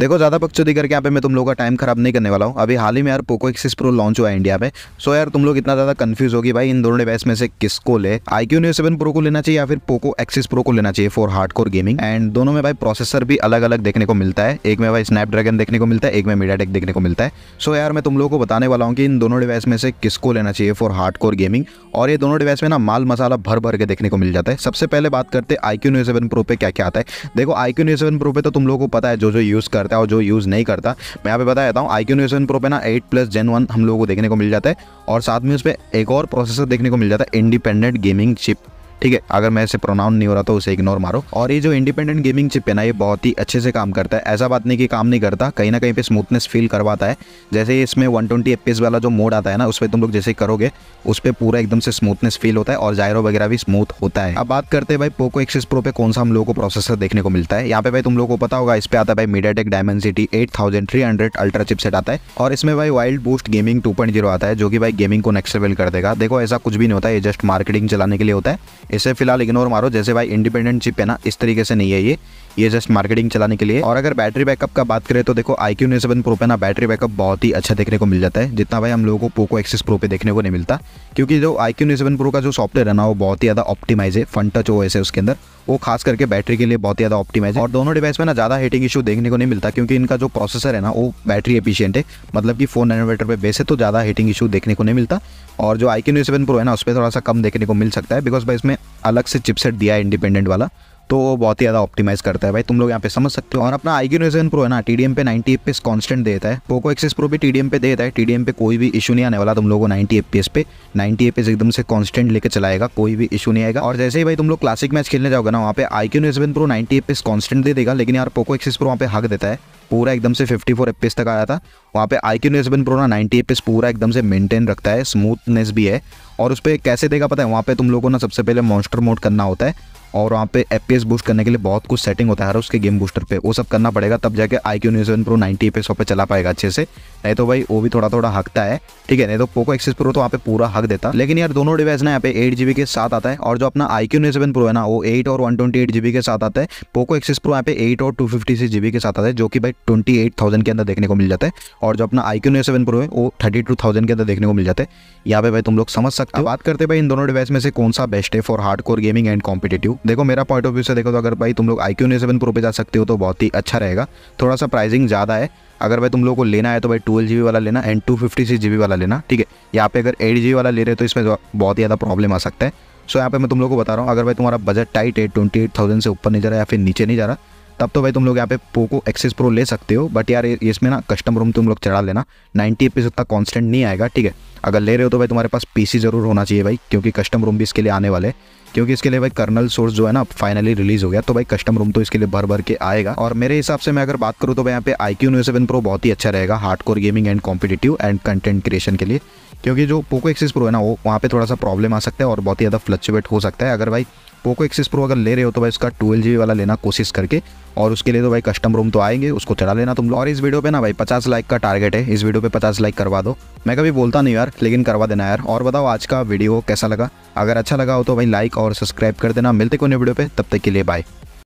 देखो ज़्यादा बकचोदी करके यहाँ पे मैं तुम लोगों का टाइम खराब नहीं करने वाला हूँ। अभी हाल ही में यार पोको X6 Pro लॉन्च हुआ है इंडिया में। सो यार तुम लोग इतना ज़्यादा कंफ्यूज होगी भाई इन दोनों डिवाइस में से किसको ले, iQOO Neo 7 Pro को लेना चाहिए या फिर पोको X6 Pro को लेना चाहिए फॉर हार्डकोर गेमिंग। एंड दोनों में भाई प्रोसेसर भी अलग अलग देखने को मिलता है, एक में भाई स्नैपड्रैगन देखने को मिलता है, एक में MediaTek देखने को मिलता है। सो यार मैं तुम लोगों को बताने वाला हूँ कि इन दोनों डिवाइस में से किसको लेना चाहिए फॉर हार्डकोर गेमिंग। और ये दोनों डिवाइस में ना माल मसाला भर भर के देखने को मिल जाता है। सबसे पहले बात करते हैं iQOO Neo 7 Pro पे क्या क्या आता है। देखो iQOO Neo 7 Pro पे तो तुम लोगों को पता है जो जो यूज़ करता है और जो यूज़ नहीं करता। मैं यहाँ पे बता देता हूँ, iQOO Neo 7 Pro पे ना 8+ Gen 1 हम लोगों को देखने को मिल जाता है और साथ में उस पर एक और प्रोसेसर देखने को मिल जाता है, इंडिपेंडेंट गेमिंग चिप। ठीक है, अगर मैं इसे प्रोनाउन नहीं हो रहा तो उसे इग्नोर मारो। और ये जो इंडिपेंडेंट गेमिंग चिप है ना, ये बहुत ही अच्छे से काम करता है। ऐसा बात नहीं कि काम नहीं करता, कहीं ना कहीं पे स्मूथनेस फील करवाता है। जैसे इसमें 120 FPS वाला जो मोड आता है ना, उस पर तुम लोग जैसे करोगे उस पर पूरा एकदम से स्मूथनेस फील होता है और जायरो वगैरह भी स्मूथ होता है। अब बात करते हैं भाई पोको X6 Pro पे कौन सा हम लोगों को प्रोसेसर देखने को मिलता है। यहाँ पे भाई तुम लोगों को पता होगा, इस पर आता है भाई MediaTek Dimensity 8300 अल्ट्रा चिपसेट आता है और इसमें भाई वाइल्ड बूस्ट गेमिंग 2.0 आता है, जो कि भाई गेमिंग को नेक्स्ट लेवल कर देगा। देखो ऐसा कुछ भी नहीं होता है, ये जस्ट मार्केटिंग चलाने के लिए होता है। इसे फिलहाल इग्नोर मारो, जैसे भाई इंडिपेंडेंट चिप है ना इस तरीके से नहीं है ये जस्ट मार्केटिंग चलाने के लिए। और अगर बैटरी बैकअप का बात करें तो देखो iQOO Neo 7 Pro पे ना बैटरी बैकअप बहुत ही अच्छा देखने को मिल जाता है, जितना भाई हम लोगों को Poco X6 Pro पे देखने को नहीं मिलता, क्योंकि जो iQOO Neo 7 Pro का जो सॉफ्टवेयर है ना वो बहुत ही ज़्यादा ऑप्टिमाइज है। फन टच OS है उसके अंदर, वो खास करके बैटरी के लिए बहुत ही ज़्यादा ऑप्टिमाइज है। और दोनों डिवाइस में ना ज़्यादा हीटिंग इशू देखने को नहीं मिलता, क्योंकि इनका जो प्रोसेसर है ना वो बैटरी एफिशिएंट है, मतलब कि 4 nm पे बेस है, तो ज़्यादा हीटिंग इशू देखने को नहीं मिलता। और जो iQOO Neo 7 Pro है ना उस पर थोड़ा सा कम देखने को मिल सकता है, बिकॉज भाई इसमें अलग से चिपसेट दिया है इंडिपेंडेंट वाला, तो वो बहुत ही ज़्यादा ऑप्टिमाइज़ करता है भाई, तुम लोग यहाँ पे समझ सकते हो। और अपना iQOO Neo 7 Pro है ना TDM पे 90 FPS कांस्टेंट देता है, पोको X6 Pro भी TDM पे देता है। TDM पे कोई भी इशू नहीं आने वाला, तुम लोगों को 90 FPS पे 90 FPS एकदम से कांस्टेंट लेके चलाएगा, कोई भी इशू नहीं आएगा। और जैसे ही भाई तुम लोग क्लासिक मैच खेलने जाओगे ना, वहाँ पे iQOO Neo 7 Pro 90 FPS constant दे देगा, लेकिन यार पोको X6 Pro वहाँ पे हक देता है, पूरा एकदम से 54 FPS तक आया था। वहाँ पे iQOO Neo 7 Pro ना 90 FPS पूरा एकदम से मेंटेन रखता है, स्मूथनेस भी है। और उस पर कैसे देगा पता है, वहाँ पे तुम लोगों ना सबसे पहले मॉन्स्टर मोड करना होता है और वहाँ पे FPS बूस्ट करने के लिए बहुत कुछ सेटिंग होता है उसके गेम बूस्टर पे, वो सब करना पड़ेगा तब जाके iQOO Neo 7 Pro 90 FPS पे चला पाएगा अच्छे से, नहीं तो भाई वो भी थोड़ा थोड़ा हकता है। ठीक है, नहीं तो पोको X6 Pro तो वहाँ पे पूरा हक देता। लेकिन यार दोनों डिवाइस ना यहाँ पे 8GB के साथ आता है, और जो अपना iQOO Neo 7 Pro है ना वो 8 और 128GB के साथ आता है। पोको X6 Pro यहाँ पे 8 और 256GB के साथ आता है, जो कि भाई 28,000 के अंदर देखने को मिल जाता है। और जो अपना iQOO Neo 7 Pro है वो 32,000 के अंदर देखने को मिल जाता है। यहाँ पे भाई तुम लोग समझ सकते हो। बात करते भाई इन दोनों डिवाइस में से कौन सा बेस्ट है for hardcore gaming and competitive. देखो मेरा पॉइंट ऑफ व्यू से देखो तो अगर भाई तुम लोग iQOO Neo 7 Pro पे जा सकते हो तो बहुत ही अच्छा रहेगा। थोड़ा सा प्राइसिंग ज़्यादा है, अगर भाई तुम लोगों को लेना है तो भाई 12GB वाला लेना एंड 256GB वाला लेना। ठीक है, यहाँ पे अगर 8GB वाला ले रहे हो तो इसमें बहुत ही ज़्यादा प्रॉब्लम आ सकता है। सो यहाँ पे मैं तुम लोग को बता रहा हूँ, अगर भाई तुम्हारा बजट टाइट है, 28,000 से ऊपर नहीं जा रहा या फिर नीचे नहीं जा रहा, तब तो भाई तुम लोग यहाँ पे पोको X6 Pro ले सकते हो। बट यार इसमें ना कस्टम रूम तुम लोग चढ़ा लेना, 90 FPS उतना कांस्टेंट नहीं आएगा। ठीक है, अगर ले रहे हो तो भाई तुम्हारे पास PC जरूर होना चाहिए भाई, क्योंकि कस्टम रूम भी इसके लिए आने वाले, क्योंकि इसके लिए भाई कर्नल सोर्स जो है ना फाइनली रिलीज़ हो गया, तो भाई कस्टम रूम तो इसके लिए भर भर के आएगा। और मेरे हिसाब से मैं अगर बात करूँ तो भाई यहाँ पे iQOO Neo 7 Pro बहुत ही अच्छा रहेगा hardcore gaming and competitive and content creation के लिए, क्योंकि जो पोको X6 Pro है ना वो वहाँ पे थोड़ा सा प्रॉब्लम आ सकता है और बहुत ही ज़्यादा फ्लक्चुएट हो सकता है। अगर भाई पोको X6 Pro अगर ले रहे हो तो भाई इसका 12GB वाला लेना कोशिश करके, और उसके लिए तो भाई कस्टम रूम तो आएंगे, उसको चढ़ा लेना तुम लोग। और इस वीडियो पे ना भाई 50 लाइक का टारगेट है, इस वीडियो पे 50 लाइक करवा दो, मैं कभी बोलता नहीं यार लेकिन करवा देना यार। और बताओ आज का वीडियो कैसा लगा, अगर अच्छा लगा हो तो भाई लाइक और सब्सक्राइब कर देना। मिलते कोई नई वीडियो पे, तब तक के लिए बाय।